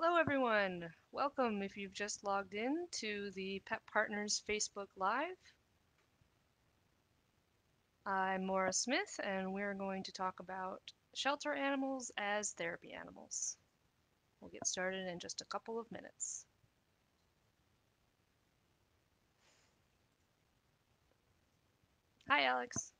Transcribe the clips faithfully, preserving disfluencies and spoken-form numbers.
Hello everyone. Welcome if you've just logged in to the Pet Partners Facebook Live. I'm Maura Smith and we're going to talk about shelter animals as therapy animals. We'll get started in just a couple of minutes. Hi Alex.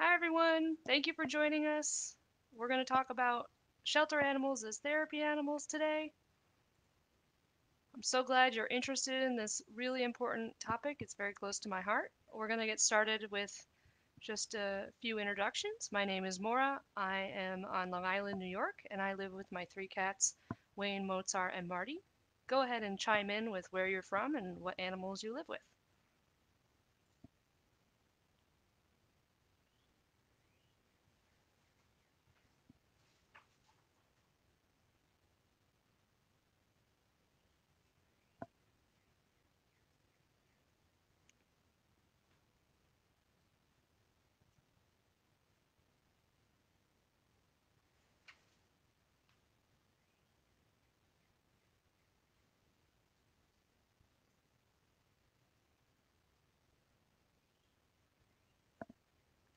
Hi everyone, thank you for joining us. We're going to talk about shelter animals as therapy animals today. I'm so glad you're interested in this really important topic. It's very close to my heart. We're going to get started with just a few introductions. My name is Maura. I am on Long Island, New York, and I live with my three cats, Wayne, Mozart, and Marty. Go ahead and chime in with where you're from and what animals you live with.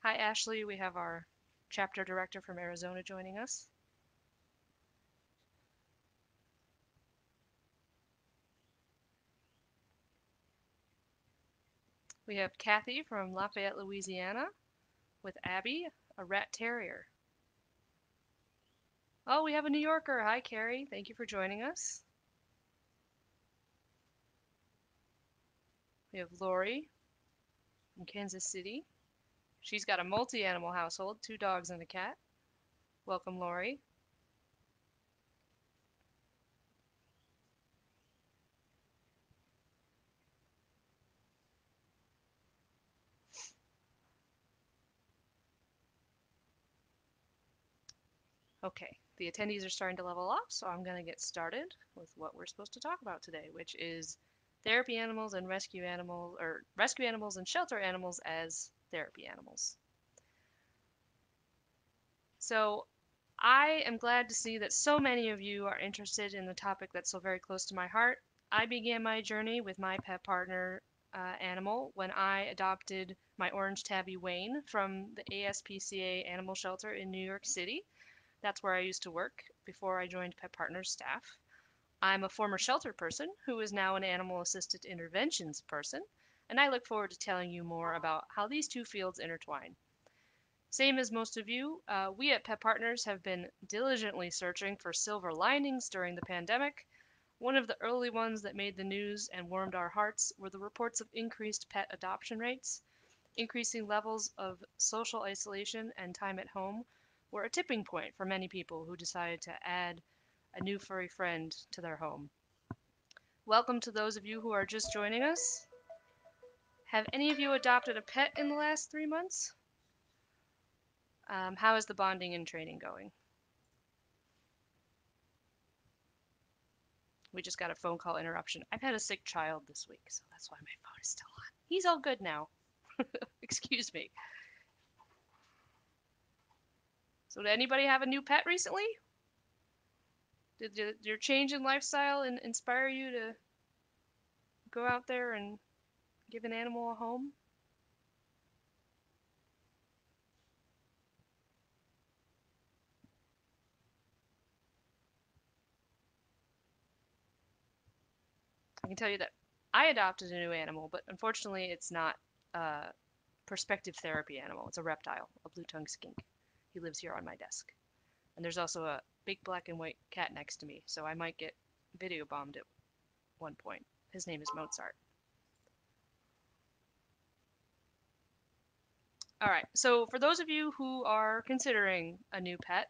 Hi, Ashley. We have our chapter director from Arizona joining us. We have Kathy from Lafayette, Louisiana, with Abby, a rat terrier. Oh, we have a New Yorker. Hi, Carrie. Thank you for joining us. We have Lori from Kansas City. She's got a multi-animal household, two dogs and a cat. Welcome, Lori. Okay, the attendees are starting to level up, so I'm going to get started with what we're supposed to talk about today, which is therapy animals and rescue animals, or rescue animals and shelter animals as therapy animals. So I am glad to see that so many of you are interested in the topic that's so very close to my heart. I began my journey with my pet partner uh, animal when I adopted my orange tabby Wayne from the A S P C A animal shelter in New York City. That's where I used to work before I joined Pet Partners staff. I'm a former shelter person who is now an animal assisted interventions person, and I look forward to telling you more about how these two fields intertwine. Same as most of you, uh, we at Pet Partners have been diligently searching for silver linings during the pandemic. One of the early ones that made the news and warmed our hearts were the reports of increased pet adoption rates. Increasing levels of social isolation and time at home were a tipping point for many people who decided to add a new furry friend to their home. Welcome to those of you who are just joining us. Have any of you adopted a pet in the last three months? Um, how is the bonding and training going? We just got a phone call interruption. I've had a sick child this week, so that's why my phone is still on. He's all good now. Excuse me. So did anybody have a new pet recently? Did, did your change in lifestyle in, inspire you to go out there and give an animal a home? I can tell you that I adopted a new animal, but unfortunately it's not a prospective therapy animal. It's a reptile, a blue-tongued skink. He lives here on my desk. And there's also a big black and white cat next to me, so I might get video bombed at one point. His name is Mozart. All right, so for those of you who are considering a new pet,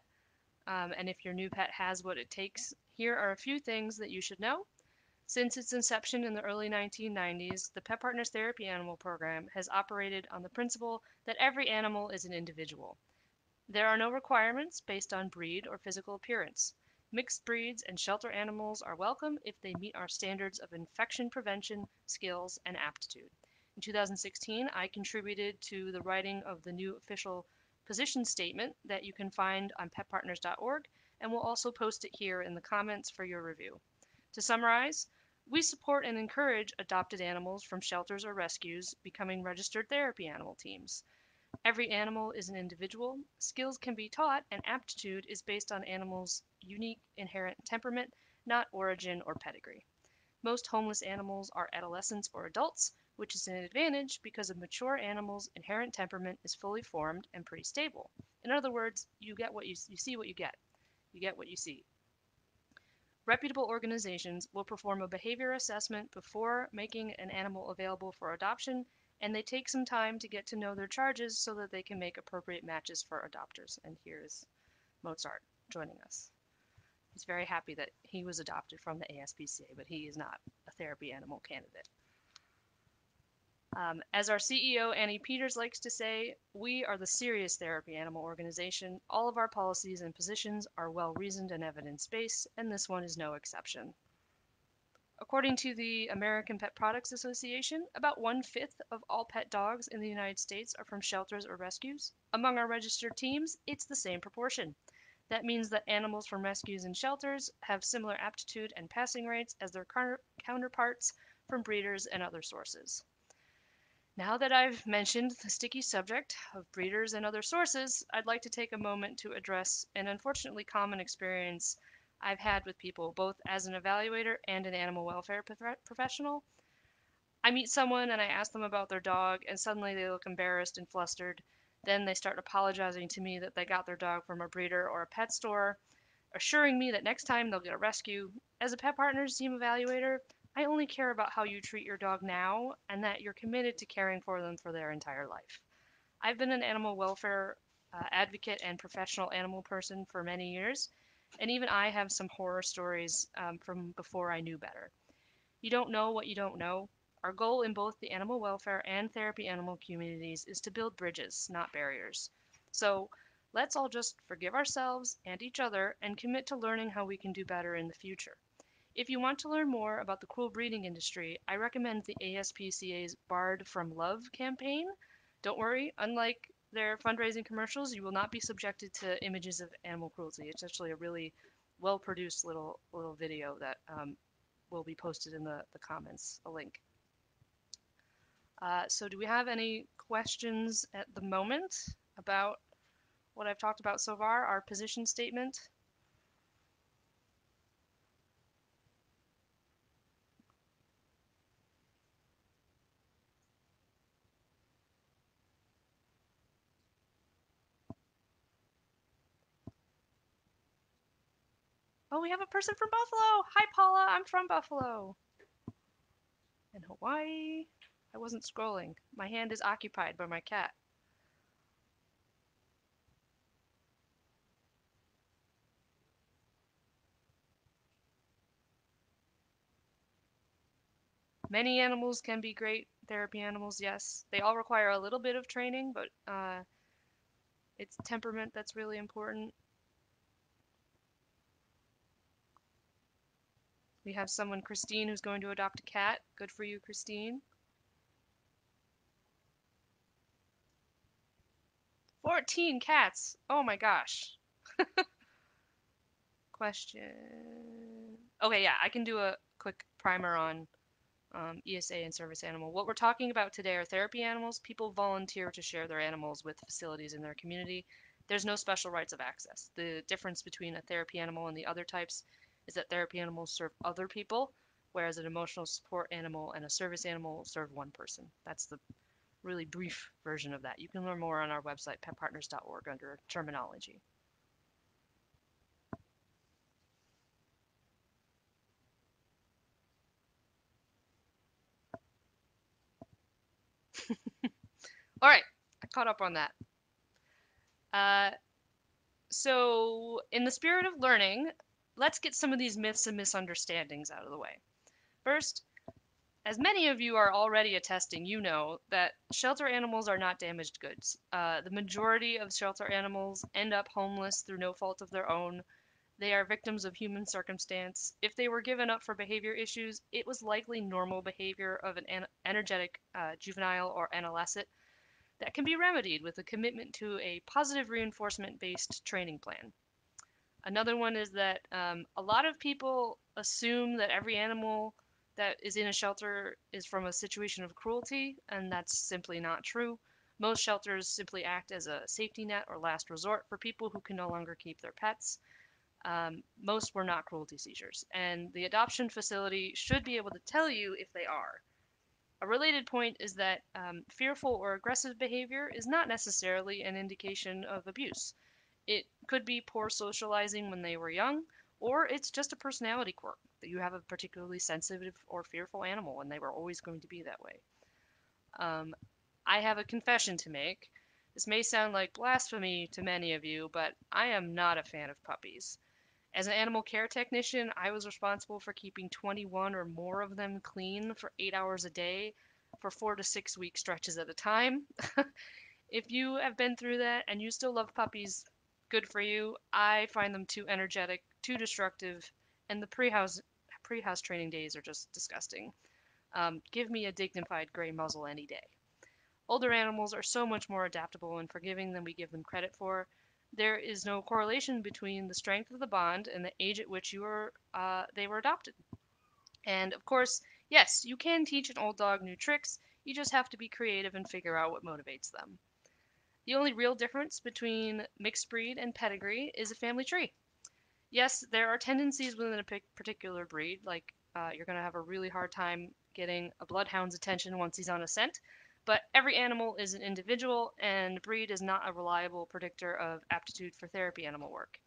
um, and if your new pet has what it takes, here are a few things that you should know. Since its inception in the early nineteen nineties, the Pet Partners Therapy Animal Program has operated on the principle that every animal is an individual, There are no requirements based on breed or physical appearance. Mixed breeds and shelter animals are welcome if they meet our standards of infection prevention, skills, and aptitude. In two thousand sixteen, I contributed to the writing of the new official position statement that you can find on pet partners dot org, and we'll also post it here in the comments for your review. To summarize, we support and encourage adopted animals from shelters or rescues becoming registered therapy animal teams. Every animal is an individual, skills can be taught, and aptitude is based on animals' unique inherent temperament, not origin or pedigree. Most homeless animals are adolescents or adults, which is an advantage because a mature animal's inherent temperament is fully formed and pretty stable. In other words, you get what you, you see what you get. You get what you see. Reputable organizations will perform a behavior assessment before making an animal available for adoption, and they take some time to get to know their charges so that they can make appropriate matches for adopters. And here's Mozart joining us. He's very happy that he was adopted from the A S P C A, but he is not a therapy animal candidate. Um, as our C E O, Annie Peters, likes to say, we are the serious therapy animal organization. All of our policies and positions are well-reasoned and evidence-based, and this one is no exception. According to the American Pet Products Association, about one-fifth of all pet dogs in the United States are from shelters or rescues. Among our registered teams, it's the same proportion. That means that animals from rescues and shelters have similar aptitude and passing rates as their counterparts from breeders and other sources. Now that I've mentioned the sticky subject of breeders and other sources, I'd like to take a moment to address an unfortunately common experience I've had with people, both as an evaluator and an animal welfare professional. I meet someone and I ask them about their dog, and suddenly they look embarrassed and flustered. Then they start apologizing to me that they got their dog from a breeder or a pet store, assuring me that next time they'll get a rescue. As a Pet Partners team evaluator, I only care about how you treat your dog now and that you're committed to caring for them for their entire life. I've been an animal welfare uh, advocate and professional animal person for many years, and even I have some horror stories um, from before I knew better. You don't know what you don't know. Our goal in both the animal welfare and therapy animal communities is to build bridges, not barriers. So let's all just forgive ourselves and each other and commit to learning how we can do better in the future. If you want to learn more about the cruel breeding industry, I recommend the A S P C A's Bared from Love campaign. Don't worry, unlike their fundraising commercials, you will not be subjected to images of animal cruelty. It's actually a really well-produced little little video that um, will be posted in the, the comments, a link. Uh, so do we have any questions at the moment about what I've talked about so far, our position statement? Oh, we have a person from Buffalo. Hi, Paula. I'm from Buffalo. And Hawaii. I wasn't scrolling. My hand is occupied by my cat. Many animals can be great therapy animals, yes. They all require a little bit of training, but uh, it's temperament that's really important. We have someone, Christine, who's going to adopt a cat. Good for you, Christine. fourteen cats. Oh my gosh. Question. Okay, yeah, I can do a quick primer on um, E S A and service animal. What we're talking about today are therapy animals. People volunteer to share their animals with facilities in their community. There's no special rights of access. The difference between a therapy animal and the other types is that therapy animals serve other people, whereas an emotional support animal and a service animal serve one person. That's the really brief version of that. You can learn more on our website, pet partners dot org, under terminology. All right, I caught up on that. Uh, so in the spirit of learning, let's get some of these myths and misunderstandings out of the way. First, As many of you are already attesting, you know that shelter animals are not damaged goods. Uh, the majority of shelter animals end up homeless through no fault of their own. They are victims of human circumstance. If they were given up for behavior issues, it was likely normal behavior of an, an energetic uh, juvenile or adolescent that can be remedied with a commitment to a positive reinforcement-based training plan. Another one is that um, a lot of people assume that every animal that is in a shelter is from a situation of cruelty, and that's simply not true. Most shelters simply act as a safety net or last resort for people who can no longer keep their pets. Um, most were not cruelty seizures, and the adoption facility should be able to tell you if they are. A related point is that um, fearful or aggressive behavior is not necessarily an indication of abuse. It could be poor socializing when they were young, or it's just a personality quirk, that you have a particularly sensitive or fearful animal and they were always going to be that way. Um, I have a confession to make. This may sound like blasphemy to many of you, but I am not a fan of puppies. As an animal care technician, I was responsible for keeping twenty-one or more of them clean for eight hours a day for four to six week stretches at a time. If you have been through that and you still love puppies, good for you. I find them too energetic, too destructive, and the pre-house pre-house training days are just disgusting. Um, give me a dignified gray muzzle any day. Older animals are so much more adaptable and forgiving than we give them credit for. There is no correlation between the strength of the bond and the age at which you were uh, they were adopted. And of course, yes, you can teach an old dog new tricks. You just have to be creative and figure out what motivates them. The only real difference between mixed breed and pedigree is a family tree. Yes, there are tendencies within a particular breed, like uh, you're going to have a really hard time getting a bloodhound's attention once he's on a scent, but every animal is an individual, and breed is not a reliable predictor of aptitude for therapy animal work.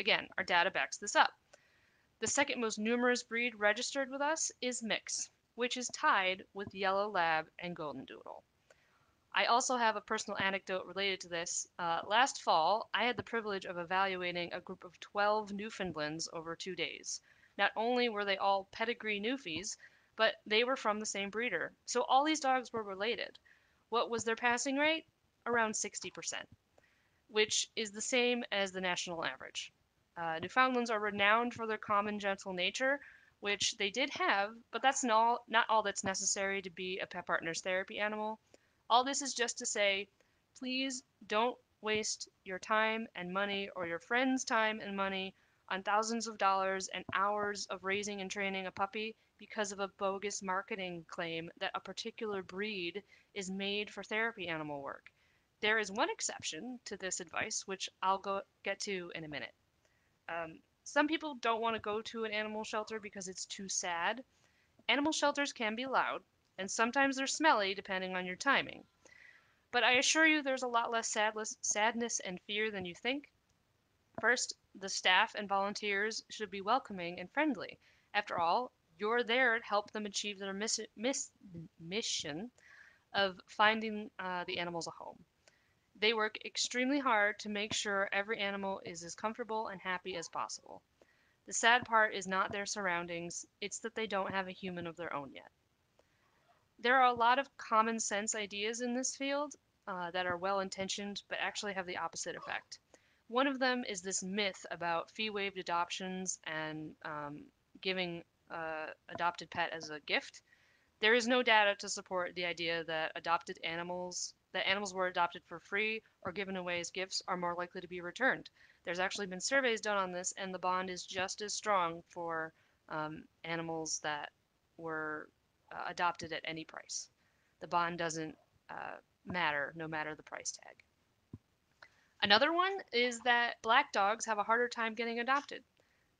Again, our data backs this up. The second most numerous breed registered with us is mix, which is tied with yellow lab and golden doodle. I also have a personal anecdote related to this. Uh, last fall, I had the privilege of evaluating a group of twelve Newfoundlands over two days. Not only were they all pedigree Newfies, but they were from the same breeder. So all these dogs were related. What was their passing rate? Around sixty percent, which is the same as the national average. Uh, Newfoundlands are renowned for their calm and gentle nature, which they did have, but that's not, not all that's necessary to be a Pet Partners therapy animal. All this is just to say, please don't waste your time and money or your friends' time and money on thousands of dollars and hours of raising and training a puppy because of a bogus marketing claim that a particular breed is made for therapy animal work. There is one exception to this advice, which I'll go get to in a minute. Um, some people don't want to go to an animal shelter because it's too sad. Animal shelters can be loud, and sometimes they're smelly depending on your timing. But I assure you there's a lot less sadness and fear than you think. First, the staff and volunteers should be welcoming and friendly. After all, you're there to help them achieve their miss miss mission of finding uh, the animals a home. They work extremely hard to make sure every animal is as comfortable and happy as possible. The sad part is not their surroundings, it's that they don't have a human of their own yet. There are a lot of common sense ideas in this field uh, that are well-intentioned but actually have the opposite effect. One of them is this myth about fee-waived adoptions and um, giving an adopted pet as a gift. There is no data to support the idea that adopted animals, that animals were adopted for free or given away as gifts are more likely to be returned. There's actually been surveys done on this, and the bond is just as strong for um, animals that were Uh, adopted at any price. The bond doesn't uh, matter, no matter the price tag. Another one is that black dogs have a harder time getting adopted.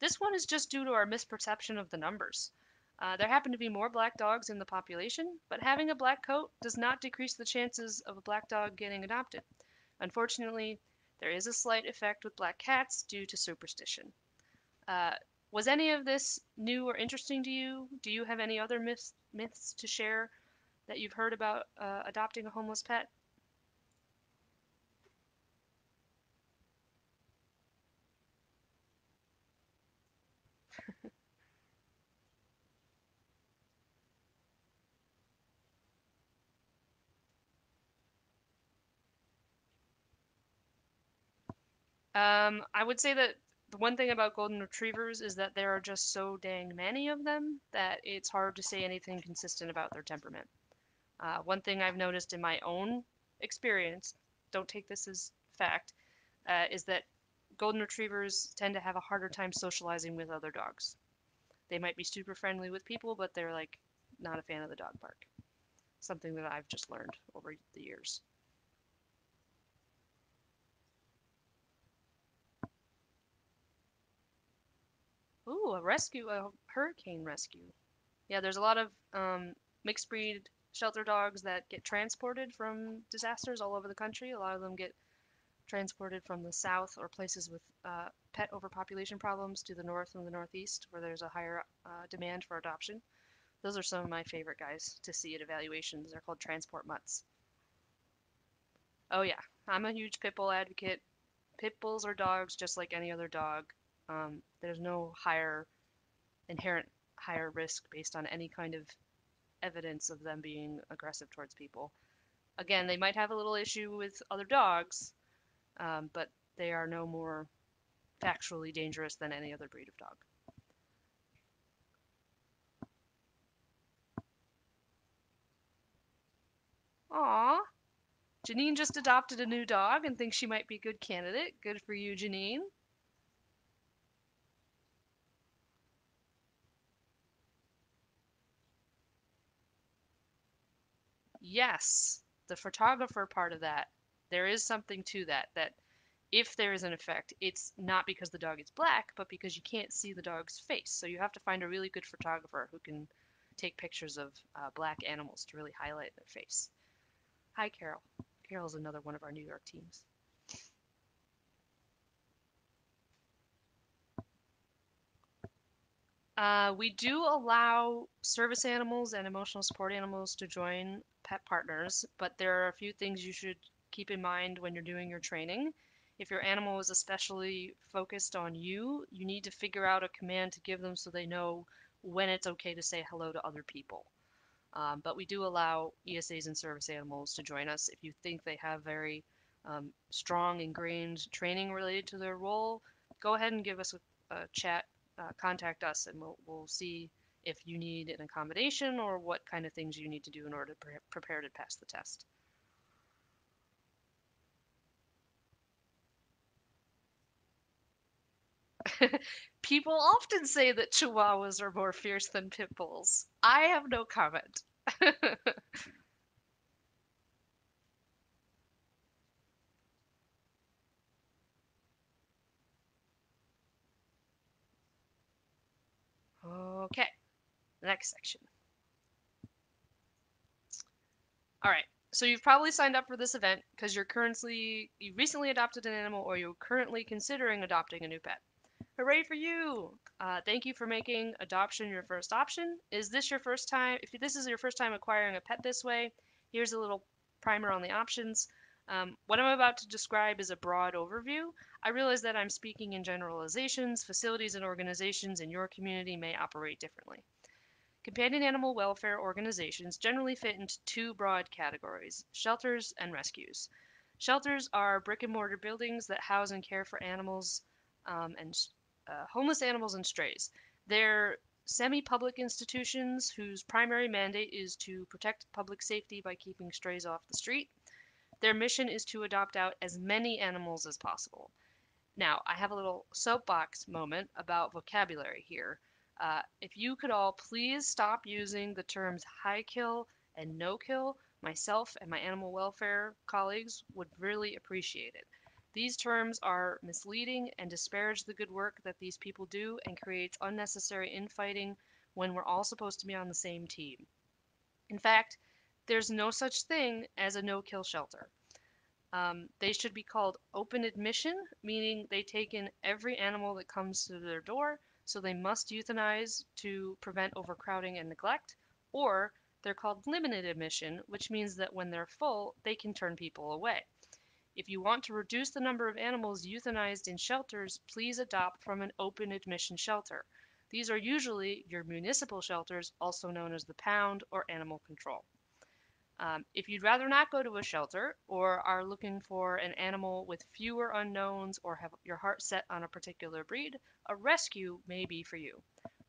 This one is just due to our misperception of the numbers. Uh, there happen to be more black dogs in the population, but having a black coat does not decrease the chances of a black dog getting adopted. Unfortunately, there is a slight effect with black cats due to superstition. Uh, Was any of this new or interesting to you? Do you have any other myths, myths to share that you've heard about uh, adopting a homeless pet? Um, I would say that the one thing about Golden Retrievers is that there are just so dang many of them that it's hard to say anything consistent about their temperament. Uh, one thing I've noticed in my own experience, don't take this as fact, uh, is that Golden Retrievers tend to have a harder time socializing with other dogs. They might be super friendly with people, but they're like not a fan of the dog park. Something that I've just learned over the years. Ooh, a rescue, a hurricane rescue. Yeah, there's a lot of um, mixed breed shelter dogs that get transported from disasters all over the country. A lot of them get transported from the south or places with uh, pet overpopulation problems to the north and the northeast where there's a higher uh, demand for adoption. Those are some of my favorite guys to see at evaluations. They're called transport mutts. Oh yeah, I'm a huge pit bull advocate. Pit bulls are dogs just like any other dog. Um, there's no higher, inherent higher risk based on any kind of evidence of them being aggressive towards people. Again, they might have a little issue with other dogs, um, but they are no more factually dangerous than any other breed of dog. Aww. Janine just adopted a new dog and thinks she might be a good candidate. Good for you, Janine. Yes, the photographer part of that, there is something to that, that if there is an effect, it's not because the dog is black, but because you can't see the dog's face. So you have to find a really good photographer who can take pictures of uh, black animals to really highlight their face. Hi, Carol. Carol's another one of our New York teams. Uh, we do allow service animals and emotional support animals to join Pet Partners, but there are a few things you should keep in mind when you're doing your training. If your animal is especially focused on you, you need to figure out a command to give them so they know when it's okay to say hello to other people. Um, but we do allow E S As and service animals to join us if you think they have very um, strong ingrained training related to their role. Go ahead and give us a, a chat, uh, contact us, and we'll, we'll see if you need an accommodation or what kind of things you need to do in order to pre prepare to pass the test. People often say that Chihuahuas are more fierce than pit bulls. I have no comment. Okay. Next section. All right, so you've probably signed up for this event because you're currently, you recently adopted an animal or you're currently considering adopting a new pet. Hooray for you! Uh, thank you for making adoption your first option. Is this your first time, if this is your first time acquiring a pet this way, here's a little primer on the options. Um, what I'm about to describe is a broad overview. I realize that I'm speaking in generalizations. Facilities and organizations in your community may operate differently. Companion animal welfare organizations generally fit into two broad categories, shelters and rescues. Shelters are brick and mortar buildings that house and care for animals um, and uh, homeless animals and strays. They're semi-public institutions whose primary mandate is to protect public safety by keeping strays off the street. Their mission is to adopt out as many animals as possible. Now, I have a little soapbox moment about vocabulary here. Uh, if you could all please stop using the terms high kill and no kill, myself and my animal welfare colleagues would really appreciate it. These terms are misleading and disparage the good work that these people do and creates unnecessary infighting when we're all supposed to be on the same team. In fact, there's no such thing as a no-kill shelter. Um, they should be called open admission, meaning they take in every animal that comes to their door, so they must euthanize to prevent overcrowding and neglect, or they're called limited admission, which means that when they're full, they can turn people away. If you want to reduce the number of animals euthanized in shelters, please adopt from an open admission shelter. These are usually your municipal shelters, also known as the pound or animal control. Um, if you'd rather not go to a shelter or are looking for an animal with fewer unknowns or have your heart set on a particular breed, a rescue may be for you.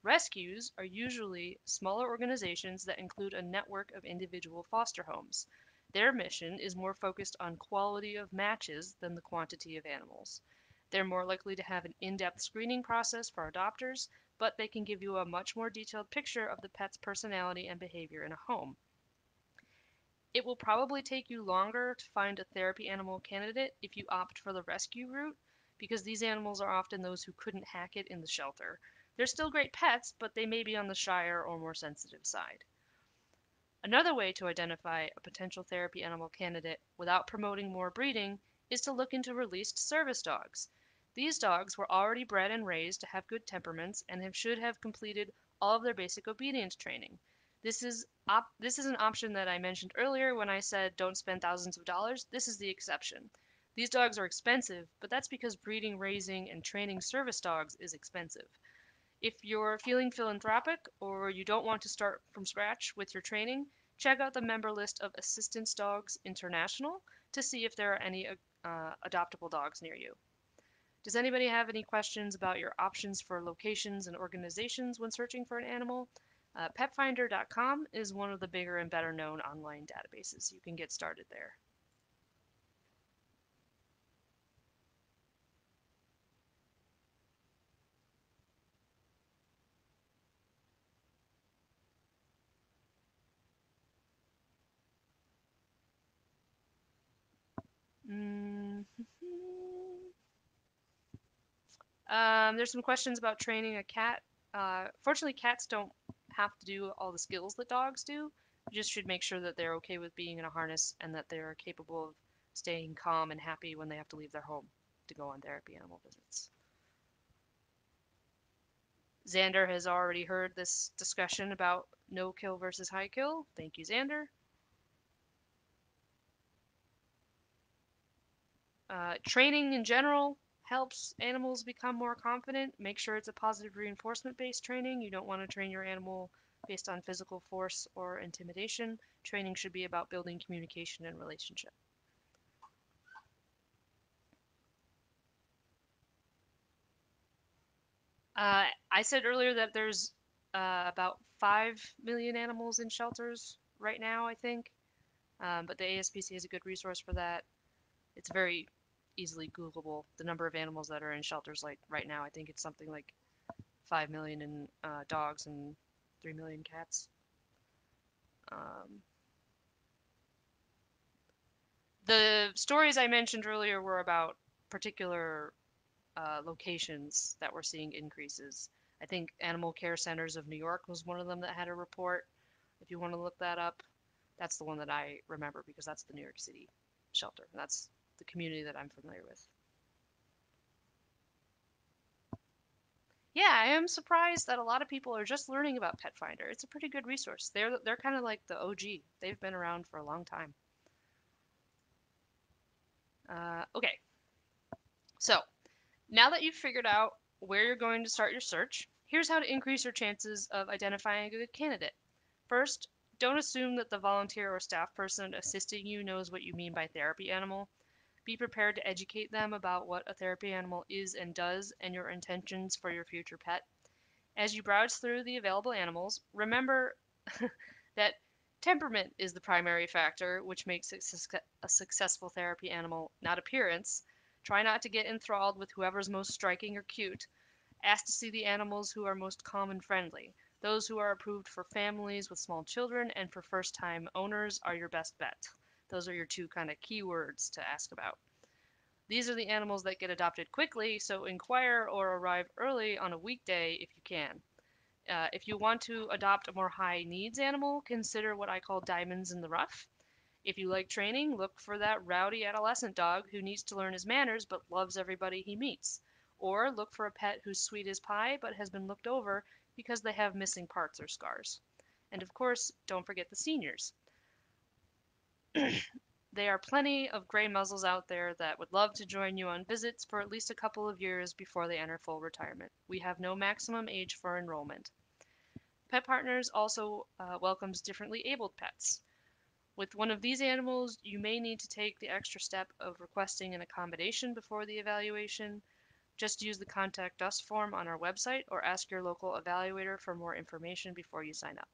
Rescues are usually smaller organizations that include a network of individual foster homes. Their mission is more focused on quality of matches than the quantity of animals. They're more likely to have an in-depth screening process for adopters, but they can give you a much more detailed picture of the pet's personality and behavior in a home. It will probably take you longer to find a therapy animal candidate if you opt for the rescue route, because these animals are often those who couldn't hack it in the shelter. They're still great pets, but they may be on the shyer or more sensitive side. Another way to identify a potential therapy animal candidate without promoting more breeding is to look into released service dogs. These dogs were already bred and raised to have good temperaments and have, should have completed all of their basic obedience training. This is, op- this is an option that I mentioned earlier when I said don't spend thousands of dollars. This is the exception. These dogs are expensive, but that's because breeding, raising, and training service dogs is expensive. If you're feeling philanthropic or you don't want to start from scratch with your training, check out the member list of Assistance Dogs International to see if there are any uh, adoptable dogs near you. Does anybody have any questions about your options for locations and organizations when searching for an animal? Uh, pet finder dot com is one of the bigger and better known online databases. You can get started there. Um, there's some questions about training a cat. Uh, fortunately, cats don't have to do all the skills that dogs do. You just should make sure that they're okay with being in a harness and that they're capable of staying calm and happy when they have to leave their home to go on therapy animal visits. Xander has already heard this discussion about no-kill versus high-kill. Thank you, Xander. Uh, training in general helps animals become more confident. Make sure it's a positive reinforcement-based training. You don't want to train your animal based on physical force or intimidation. Training should be about building communication and relationship. Uh, I said earlier that there's uh, about five million animals in shelters right now, I think, um, but the A S P C A is a good resource for that. It's very easily Googleable, the number of animals that are in shelters like right now. I think it's something like five million in uh, dogs and three million cats. Um, the stories I mentioned earlier were about particular uh, locations that we're seeing increases. I think Animal Care Centers of New York was one of them that had a report. If you want to look that up, that's the one that I remember because that's the New York City shelter. And that's the community that I'm familiar with. Yeah, I am surprised that a lot of people are just learning about Pet Finder. It's a pretty good resource. They're they're kind of like the O G. They've been around for a long time. Uh, okay, so now that you've figured out where you're going to start your search, here's how to increase your chances of identifying a good candidate. First, don't assume that the volunteer or staff person assisting you knows what you mean by therapy animal. Be prepared to educate them about what a therapy animal is and does and your intentions for your future pet. As you browse through the available animals, remember that temperament is the primary factor which makes a successful therapy animal, not appearance. Try not to get enthralled with whoever's most striking or cute. Ask to see the animals who are most calm and friendly. Those who are approved for families with small children and for first-time owners are your best bet. Those are your two kind of keywords to ask about. These are the animals that get adopted quickly, so inquire or arrive early on a weekday if you can. Uh, if you want to adopt a more high needs animal, consider what I call diamonds in the rough. If you like training, look for that rowdy adolescent dog who needs to learn his manners but loves everybody he meets. Or look for a pet who's sweet as pie but has been looked over because they have missing parts or scars. And of course, don't forget the seniors. There are plenty of gray muzzles out there that would love to join you on visits for at least a couple of years before they enter full retirement. We have no maximum age for enrollment. Pet Partners also uh, welcomes differently abled pets. With one of these animals, you may need to take the extra step of requesting an accommodation before the evaluation. Just use the Contact Us form on our website or ask your local evaluator for more information before you sign up.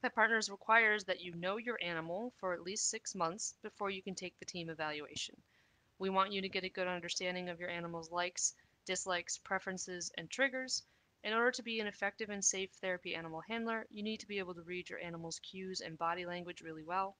Pet Partners requires that you know your animal for at least six months before you can take the team evaluation. We want you to get a good understanding of your animal's likes, dislikes, preferences, and triggers. In order to be an effective and safe therapy animal handler, you need to be able to read your animal's cues and body language really well.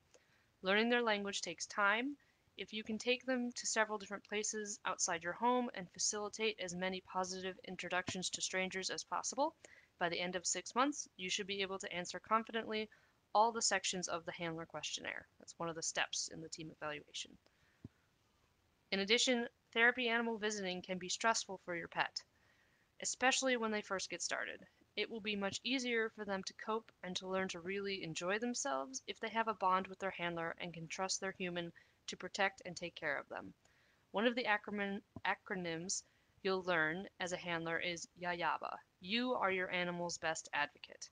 Learning their language takes time. If you can take them to several different places outside your home and facilitate as many positive introductions to strangers as possible, by the end of six months, you should be able to answer confidently all the sections of the handler questionnaire. That's one of the steps in the team evaluation. In addition, therapy animal visiting can be stressful for your pet, especially when they first get started. It will be much easier for them to cope and to learn to really enjoy themselves if they have a bond with their handler and can trust their human to protect and take care of them. One of the acronym, acronyms you'll learn as a handler is YAYABA. You are your animal's best advocate.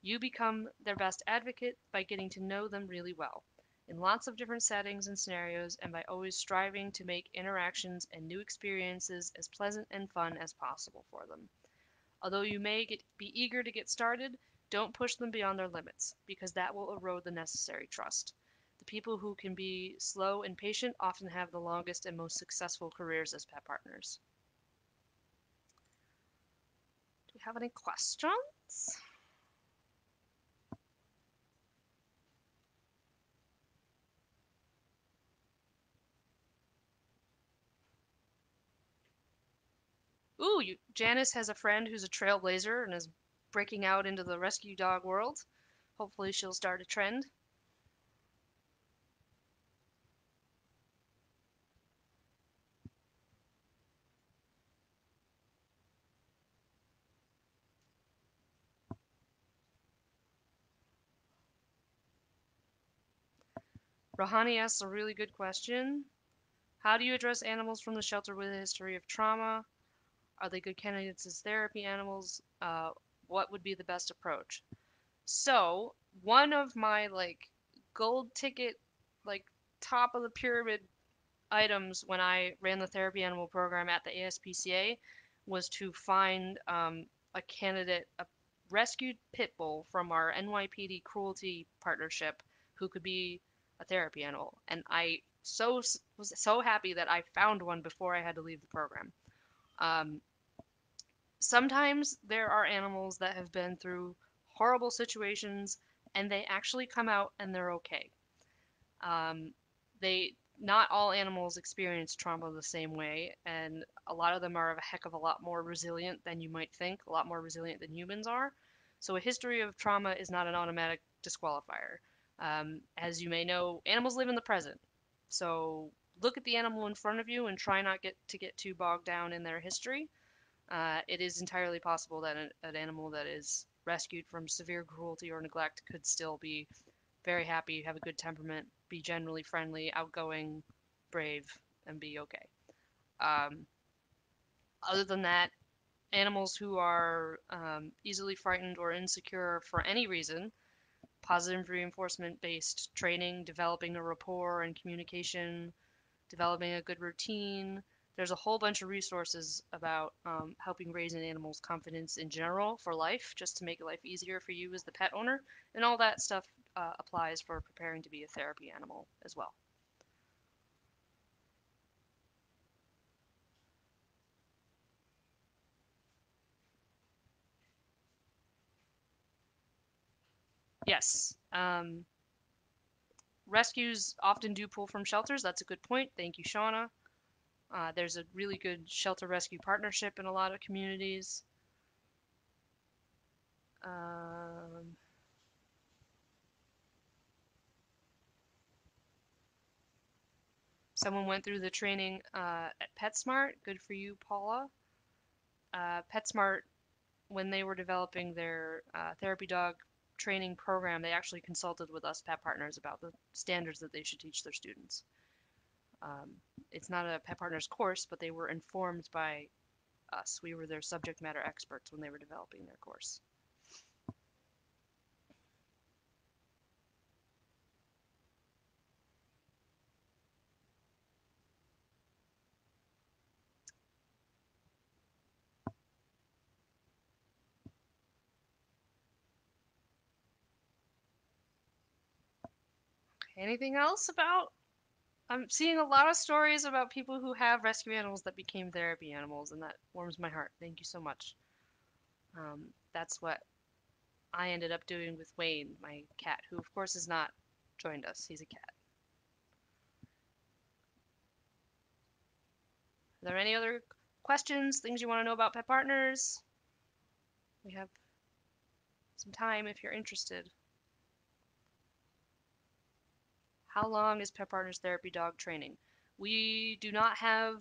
You become their best advocate by getting to know them really well, in lots of different settings and scenarios, and by always striving to make interactions and new experiences as pleasant and fun as possible for them. Although you may get, be eager to get started, don't push them beyond their limits, because that will erode the necessary trust. The people who can be slow and patient often have the longest and most successful careers as pet partners. Do we have any questions? Ooh, you, Janice has a friend who's a trailblazer and is breaking out into the rescue dog world. Hopefully she'll start a trend. Rohani asks a really good question. How do you address animals from the shelter with a history of trauma? Are they good candidates as therapy animals? Uh, what would be the best approach? So one of my like gold ticket, like top of the pyramid items when I ran the therapy animal program at the A S P C A was to find um, a candidate, a rescued pit bull from our N Y P D cruelty partnership who could be a therapy animal, and I so was so happy that I found one before I had to leave the program. Um, sometimes there are animals that have been through horrible situations, and they actually come out and they're okay. Um, they not all animals experience trauma the same way, and a lot of them are a heck of a lot more resilient than you might think, a lot more resilient than humans are. So a history of trauma is not an automatic disqualifier. Um, as you may know, animals live in the present. So look at the animal in front of you and try not get to get too bogged down in their history. Uh, it is entirely possible that an, an animal that is rescued from severe cruelty or neglect could still be very happy, have a good temperament, be generally friendly, outgoing, brave, and be okay. Um, other than that, animals who are um, easily frightened or insecure for any reason, positive reinforcement-based training, developing a rapport and communication, developing a good routine. There's a whole bunch of resources about um, helping raise an animal's confidence in general for life, just to make life easier for you as the pet owner. And all that stuff uh, applies for preparing to be a therapy animal as well. Yes. Um, Rescues often do pull from shelters. That's a good point. Thank you, Shauna. Uh, there's a really good shelter-rescue partnership in a lot of communities. Um, someone went through the training uh, at PetSmart. Good for you, Paula. Uh, PetSmart, when they were developing their uh, therapy dog training program, they actually consulted with us Pet Partners about the standards that they should teach their students. Um, it's not a Pet Partners course, but they were informed by us. We were their subject matter experts when they were developing their course. Anything else about? I'm seeing a lot of stories about people who have rescue animals that became therapy animals, and that warms my heart. Thank you so much. Um, that's what I ended up doing with Wayne, my cat, who of course has not joined us. He's a cat. Are there any other questions, things you want to know about Pet Partners? We have some time if you're interested. How long is Pet Partners therapy dog training? We do not have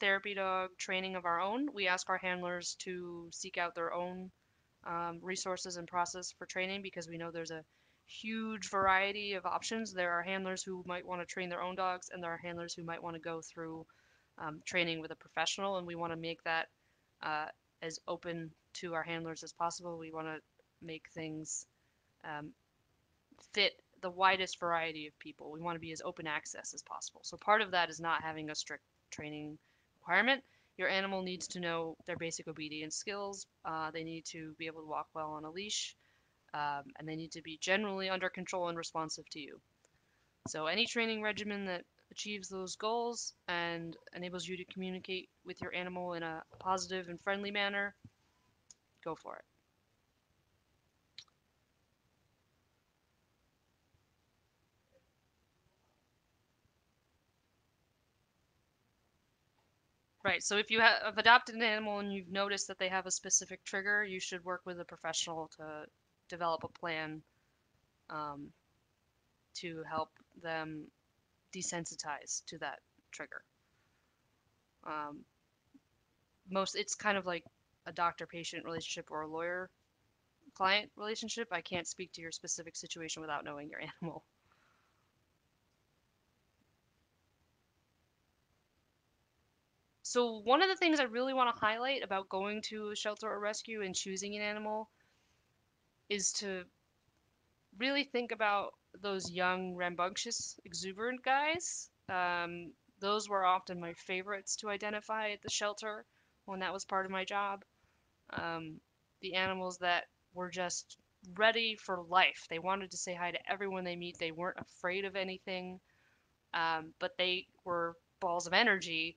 therapy dog training of our own. We ask our handlers to seek out their own um, resources and process for training, because we know there's a huge variety of options. There are handlers who might want to train their own dogs, and there are handlers who might want to go through um, training with a professional, and we want to make that uh, as open to our handlers as possible. We want to make things um, fit the widest variety of people. We want to be as open access as possible. So part of that is not having a strict training requirement. Your animal needs to know their basic obedience skills. Uh, they need to be able to walk well on a leash, um, and they need to be generally under control and responsive to you. So any training regimen that achieves those goals and enables you to communicate with your animal in a positive and friendly manner, go for it. Right, so if you have adopted an animal and you've noticed that they have a specific trigger, you should work with a professional to develop a plan um, to help them desensitize to that trigger. Um, most, it's kind of like a doctor-patient relationship or a lawyer-client relationship. I can't speak to your specific situation without knowing your animal. So one of the things I really want to highlight about going to a shelter or rescue and choosing an animal is to really think about those young, rambunctious, exuberant guys. Um, those were often my favorites to identify at the shelter when that was part of my job. Um, the animals that were just ready for life. They wanted to say hi to everyone they meet. They weren't afraid of anything, um, but they were balls of energy.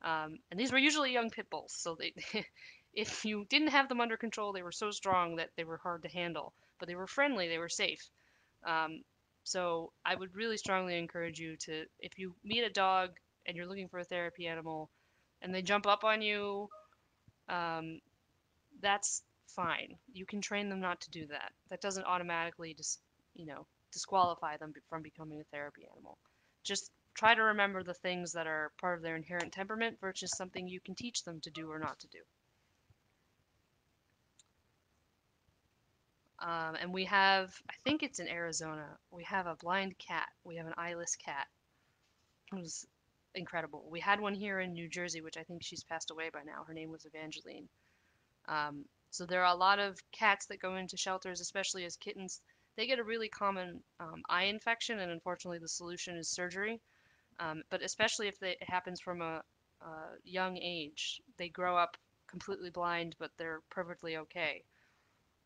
Um, and these were usually young pit bulls, so they, if you didn't have them under control, they were so strong that they were hard to handle. But they were friendly, they were safe. Um, so I would really strongly encourage you to, if you meet a dog and you're looking for a therapy animal, and they jump up on you, um, that's fine. You can train them not to do that. That doesn't automatically dis- you know, disqualify them from becoming a therapy animal. Just try to remember the things that are part of their inherent temperament versus something you can teach them to do or not to do. Um, and we have, I think it's in Arizona, we have a blind cat. We have an eyeless cat who's incredible. We had one here in New Jersey, which I think she's passed away by now. Her name was Evangeline. Um, so there are a lot of cats that go into shelters, especially as kittens. They get a really common um, eye infection, and unfortunately the solution is surgery. Um, but especially if they, it happens from a, a young age, they grow up completely blind, but they're perfectly okay.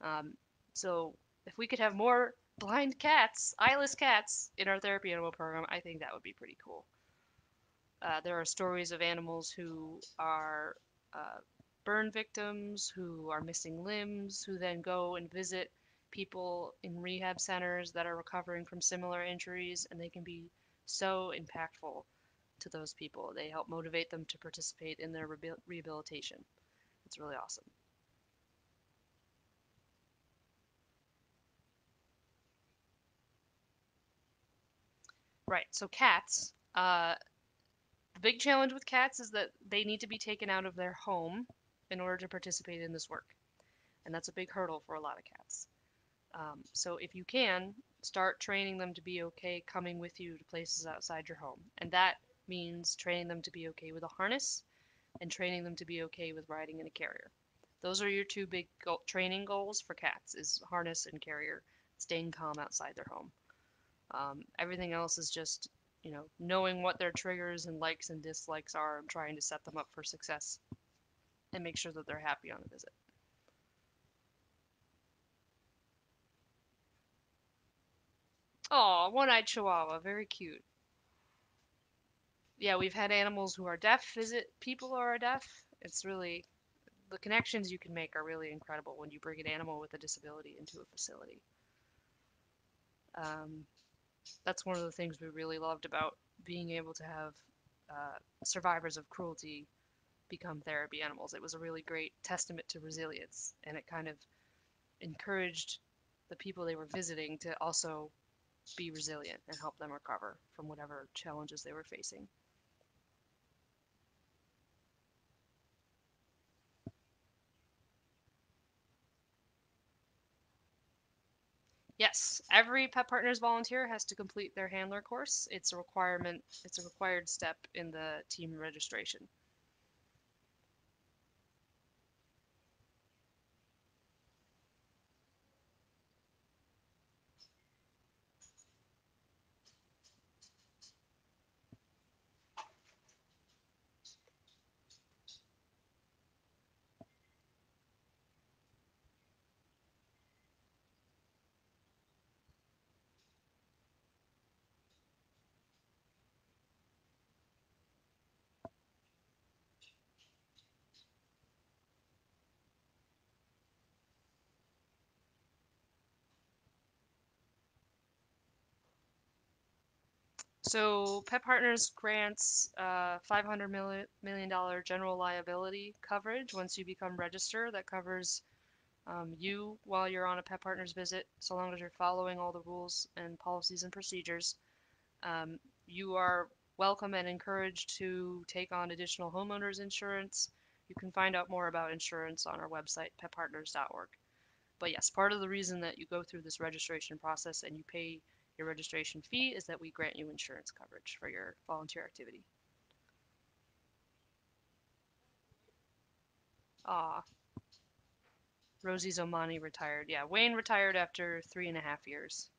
Um, so if we could have more blind cats, eyeless cats, in our therapy animal program, I think that would be pretty cool. Uh, there are stories of animals who are uh, burn victims, who are missing limbs, who then go and visit people in rehab centers that are recovering from similar injuries, and they can be so impactful to those people. They help motivate them to participate in their rehabilitation. It's really awesome. Right, so cats. Uh, the big challenge with cats is that they need to be taken out of their home in order to participate in this work. And that's a big hurdle for a lot of cats. Um, so if you can, start training them to be okay coming with you to places outside your home. And that means training them to be okay with a harness and training them to be okay with riding in a carrier. Those are your two big go training goals for cats, is harness and carrier, staying calm outside their home. Um, everything else is just, you know, knowing what their triggers and likes and dislikes are and trying to set them up for success and make sure that they're happy on a visit. Oh, one-eyed Chihuahua. Very cute. Yeah, we've had animals who are deaf visit people who are deaf. It's really, the connections you can make are really incredible when you bring an animal with a disability into a facility. Um, that's one of the things we really loved about being able to have uh, survivors of cruelty become therapy animals. It was a really great testament to resilience, and it kind of encouraged the people they were visiting to also be resilient and help them recover from whatever challenges they were facing. Yes, every Pet Partners volunteer has to complete their handler course. It's a requirement, it's a required step in the team registration. So Pet Partners grants uh, five hundred million dollar general liability coverage once you become registered. That covers um, you while you're on a Pet Partners visit, so long as you're following all the rules and policies and procedures. Um, you are welcome and encouraged to take on additional homeowners insurance. You can find out more about insurance on our website, pet partners dot org. But yes, part of the reason that you go through this registration process and you pay your registration fee is that we grant you insurance coverage for your volunteer activity. Ah, Rosie Zomani retired. Yeah, Wayne retired after three and a half years.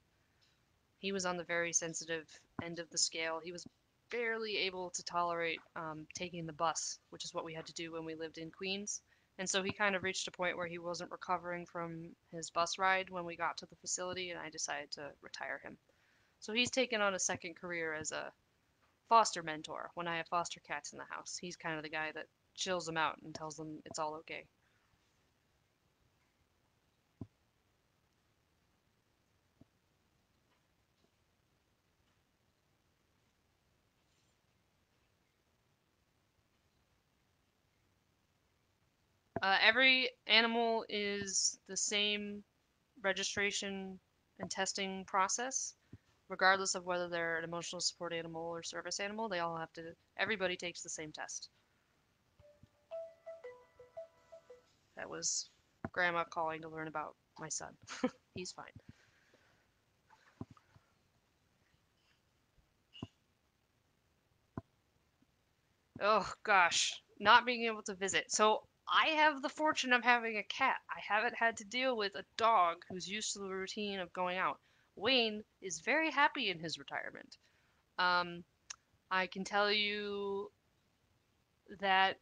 He was on the very sensitive end of the scale. He was barely able to tolerate um, taking the bus, which is what we had to do when we lived in Queens. And so he kind of reached a point where he wasn't recovering from his bus ride when we got to the facility, and I decided to retire him. So he's taken on a second career as a foster mentor. When I have foster cats in the house, he's kind of the guy that chills them out and tells them it's all okay. Uh, every animal is the same registration and testing process, regardless of whether they're an emotional support animal or service animal. They all have to, everybody takes the same test. That was Grandma calling to learn about my son. He's fine. Oh gosh, not being able to visit. So I have the fortune of having a cat. I haven't had to deal with a dog who's used to the routine of going out. Wayne is very happy in his retirement. Um, I can tell you that,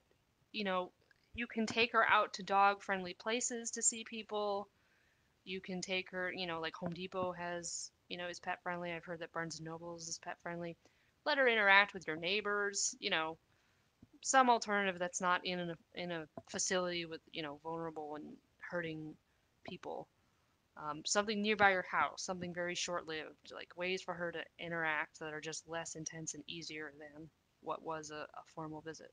you know, you can take her out to dog-friendly places to see people. You can take her, you know, like Home Depot has, you know, is pet-friendly. I've heard that Barnes and Noble's is pet-friendly. Let her interact with your neighbors, you know. Some alternative that's not in a, in a facility with, you know, vulnerable and hurting people. Um, something nearby your house, something very short-lived, like ways for her to interact that are just less intense and easier than what was a, a formal visit.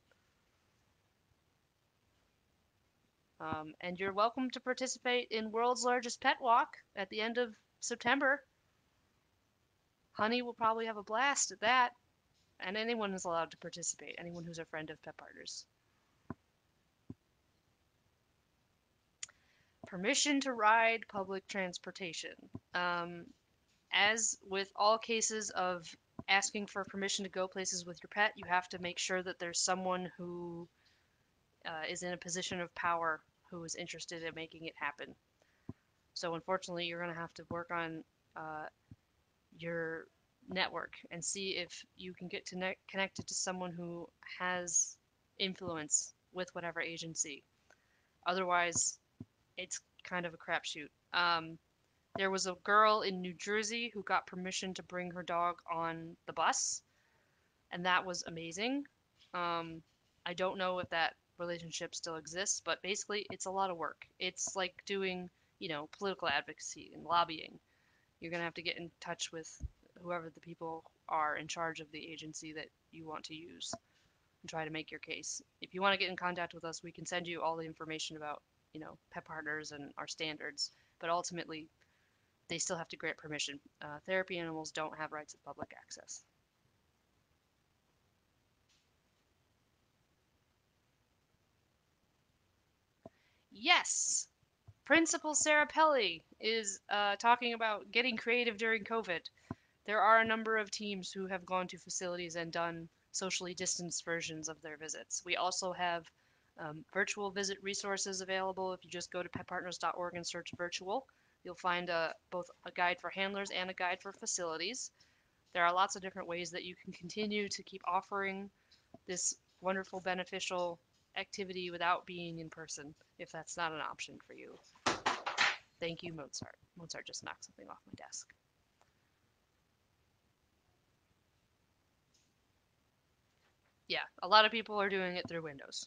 Um, and you're welcome to participate in World's Largest Pet Walk at the end of September. Honey will probably have a blast at that. And anyone is allowed to participate, anyone who's a friend of Pet Partners. Permission to ride public transportation. Um, as with all cases of asking for permission to go places with your pet, you have to make sure that there's someone who uh, is in a position of power who is interested in making it happen. So unfortunately, you're going to have to work on uh, your network and see if you can get to connected to someone who has influence with whatever agency. Otherwise, it's kind of a crapshoot. Um, There was a girl in New Jersey who got permission to bring her dog on the bus, and that was amazing. Um, I don't know if that relationship still exists, but basically it's a lot of work. It's like doing, you know, political advocacy and lobbying. You're going to have to get in touch with whoever the people are in charge of the agency that you want to use and try to make your case. If you want to get in contact with us, we can send you all the information about, you know, Pet Partners and our standards, but ultimately they still have to grant permission. Uh, therapy animals don't have rights of public access. Yes, Principal Sarah Pelly is uh, talking about getting creative during COVID. There are a number of teams who have gone to facilities and done socially distanced versions of their visits. We also have um, virtual visit resources available. If you just go to pet partners dot org and search virtual, you'll find a, both a guide for handlers and a guide for facilities. There are lots of different ways that you can continue to keep offering this wonderful, beneficial activity without being in person, if that's not an option for you. Thank you, Mozart. Mozart just knocked something off my desk. Yeah, a lot of people are doing it through Windows.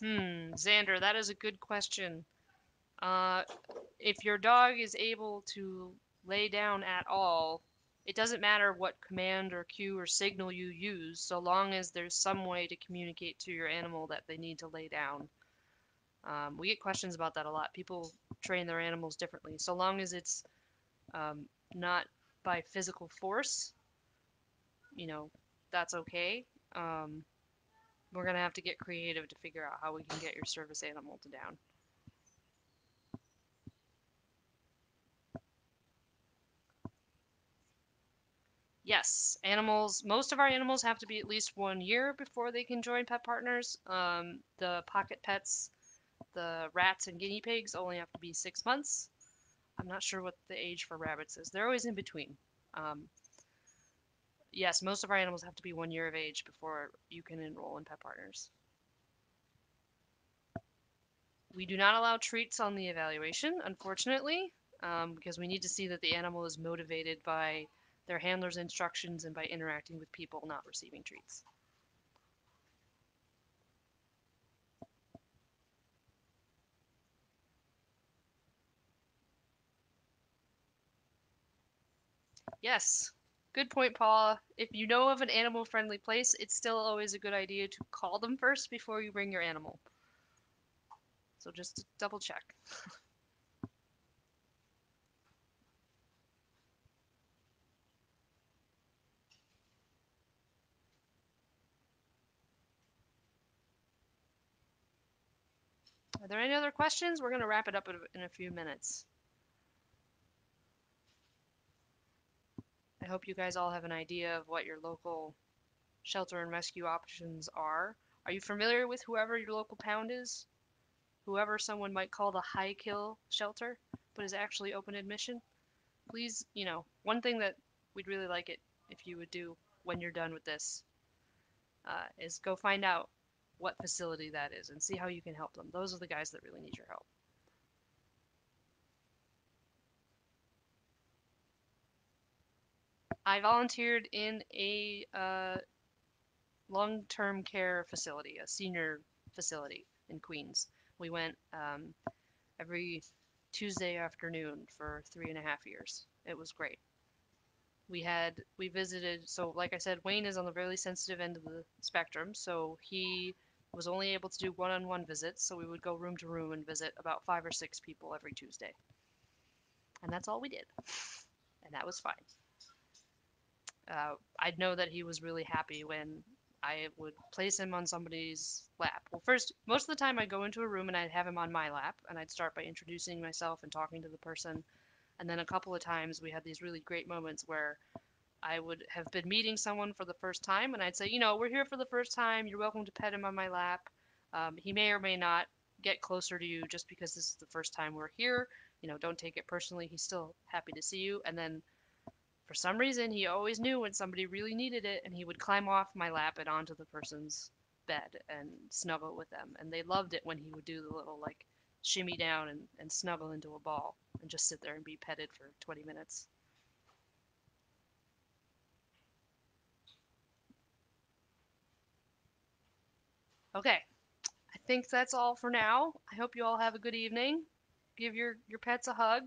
Hmm, Xander, that is a good question. Uh, if your dog is able to lay down at all, it doesn't matter what command or cue or signal you use, so long as there's some way to communicate to your animal that they need to lay down. Um, we get questions about that a lot. People train their animals differently. So long as it's um, not by physical force, you know, that's okay. Um, We're going to have to get creative to figure out how we can get your service animal to down. Yes, animals, most of our animals have to be at least one year before they can join Pet Partners. Um, the pocket pets, the rats and guinea pigs only have to be six months. I'm not sure what the age for rabbits is. They're always in between. Um, Yes, most of our animals have to be one year of age before you can enroll in Pet Partners. We do not allow treats on the evaluation, unfortunately, um, because we need to see that the animal is motivated by their handler's instructions and by interacting with people, not receiving treats. Yes. Good point, Paula. If you know of an animal-friendly place, it's still always a good idea to call them first before you bring your animal. So just double check. Are there any other questions? We're going to wrap it up in a few minutes. I hope you guys all have an idea of what your local shelter and rescue options are. Are you familiar with whoever your local pound is? Whoever someone might call the high kill shelter, but is actually open admission? Please, you know, one thing that we'd really like it if you would do when you're done with this uh, is go find out what facility that is and see how you can help them. Those are the guys that really need your help. I volunteered in a uh, long-term care facility, a senior facility in Queens. We went um, every Tuesday afternoon for three and a half years. It was great. We had, we visited, so like I said, Wayne is on the really sensitive end of the spectrum, so he was only able to do one-on-one visits, so we would go room to room and visit about five or six people every Tuesday. And that's all we did. And that was fine. Uh, I'd know that he was really happy when I would place him on somebody's lap. Well, first, most of the time I'd go into a room and I'd have him on my lap, and I'd start by introducing myself and talking to the person. And then a couple of times we had these really great moments where I would have been meeting someone for the first time, and I'd say, you know, we're here for the first time. You're welcome to pet him on my lap. Um, he may or may not get closer to you just because this is the first time we're here. You know, don't take it personally. He's still happy to see you. And then for some reason, he always knew when somebody really needed it, and he would climb off my lap and onto the person's bed and snuggle with them. And they loved it when he would do the little, like, shimmy down and, and snuggle into a ball and just sit there and be petted for twenty minutes. Okay, I think that's all for now. I hope you all have a good evening. Give your, your pets a hug.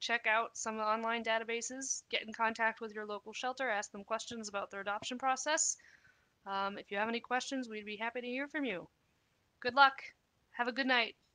Check out some online databases. Get in contact with your local shelter. Ask them questions about their adoption process. Um, if you have any questions, we'd be happy to hear from you. Good luck. Have a good night.